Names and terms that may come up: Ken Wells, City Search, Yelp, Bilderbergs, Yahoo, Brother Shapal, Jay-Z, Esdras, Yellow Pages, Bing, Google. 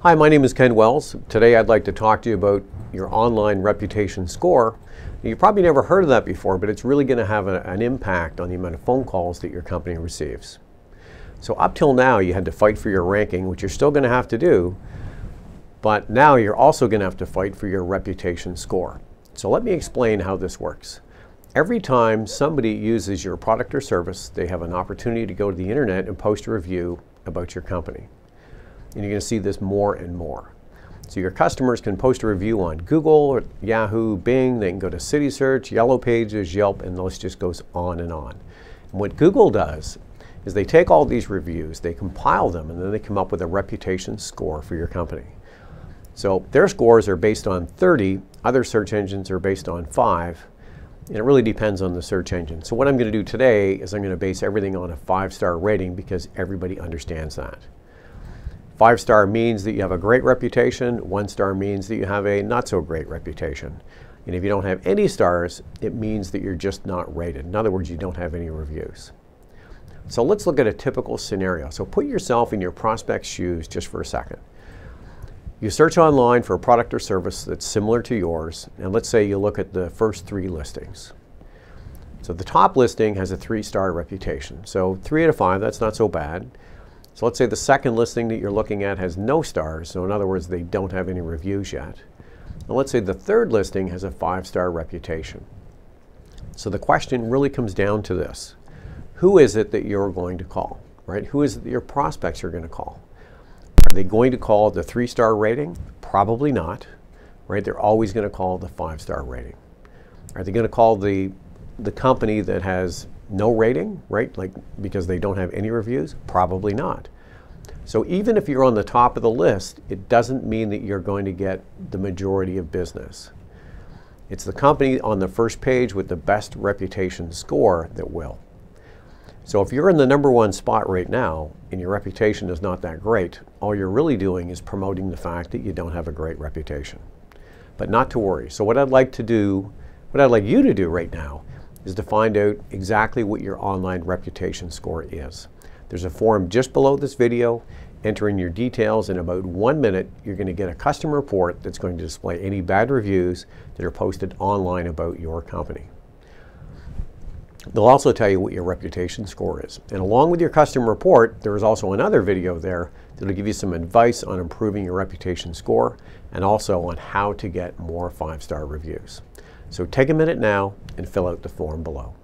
Hi, my name is Ken Wells. Today I'd like to talk to you about your online reputation score. You've probably never heard of that before, but it's really going to have an impact on the amount of phone calls that your company receives. So up till now you had to fight for your ranking, which you're still going to have to do, but now you're also going to have to fight for your reputation score. So let me explain how this works. Every time somebody uses your product or service, they have an opportunity to go to the internet and post a review about your company. And you're going to see this more and more. So your customers can post a review on Google, or Yahoo, Bing, they can go to City Search, Yellow Pages, Yelp, and the list just goes on and on. And what Google does is they take all these reviews, they compile them, and then they come up with a reputation score for your company. So their scores are based on 30, other search engines are based on 5, and it really depends on the search engine. So what I'm going to do today is I'm going to base everything on a 5-star rating because everybody understands that. 5-star means that you have a great reputation. 1-star means that you have a not so great reputation. And if you don't have any stars, it means that you're just not rated. In other words, you don't have any reviews. So let's look at a typical scenario. So put yourself in your prospect's shoes just for a second. You search online for a product or service that's similar to yours, and let's say you look at the first 3 listings. So the top listing has a 3-star reputation. So 3 out of 5, that's not so bad. So let's say the second listing that you're looking at has no stars, so in other words, they don't have any reviews yet. And let's say the third listing has a 5-star reputation. So the question really comes down to this. Who is it that you're going to call, right? Who is it that your prospects are going to call? Are they going to call the 3-star rating? Probably not, right? They're always going to call the 5-star rating. Are they going to call the company that has no rating, right? Like, because they don't have any reviews? Probably not. So even if you're on the top of the list, it doesn't mean that you're going to get the majority of business. It's the company on the first page with the best reputation score that will. So if you're in the number 1 spot right now and your reputation is not that great, all you're really doing is promoting the fact that you don't have a great reputation. But not to worry. So what I'd like you to do right now is to find out exactly what your online reputation score is. There's a form just below this video. Enter in your details. In about 1 minute, you're going to get a custom report that's going to display any bad reviews that are posted online about your company. They'll also tell you what your reputation score is. And along with your custom report, there is also another video there that'll give you some advice on improving your reputation score and also on how to get more 5-star reviews. So take a minute now and fill out the form below.